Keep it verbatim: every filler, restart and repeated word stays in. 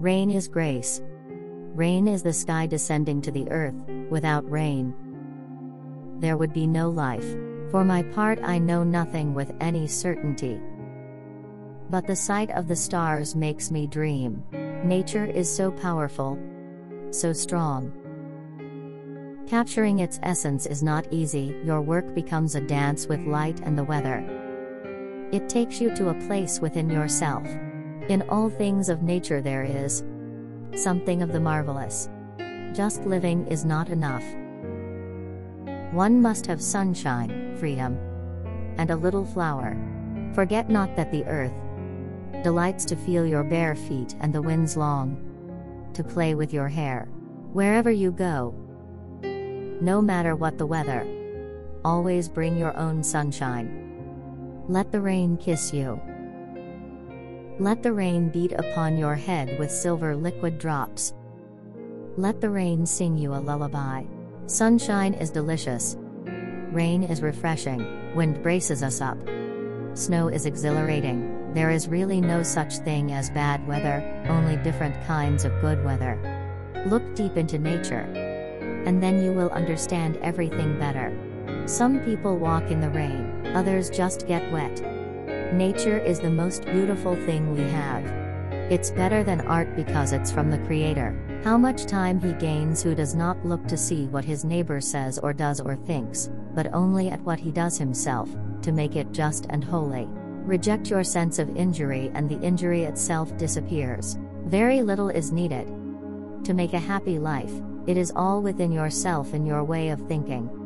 Rain is grace. Rain is the sky descending to the earth. Without rain, there would be no life. For my part, I know nothing with any certainty, but the sight of the stars makes me dream. Nature is so powerful, so strong. Capturing its essence is not easy. Your work becomes a dance with light and the weather. It takes you to a place within yourself. In all things of nature there is something of the marvelous. Just living is not enough. One must have sunshine, freedom, and a little flower. Forget not that the earth delights to feel your bare feet, and the winds long to play with your hair. Wherever you go, no matter what the weather, always bring your own sunshine. Let the rain kiss you. Let the rain beat upon your head with silver liquid drops. Let the rain sing you a lullaby. Sunshine is delicious. Rain is refreshing. Wind braces us up. Snow is exhilarating. There is really no such thing as bad weather, only different kinds of good weather. Look deep into nature, and then you will understand everything better. Some people walk in the rain, others just get wet. Nature is the most beautiful thing we have. It's better than art because it's from the Creator. How much time he gains who does not look to see what his neighbor says or does or thinks, but only at what he does himself, to make it just and holy. Reject your sense of injury and the injury itself disappears. Very little is needed to make a happy life. It is all within yourself in your way of thinking.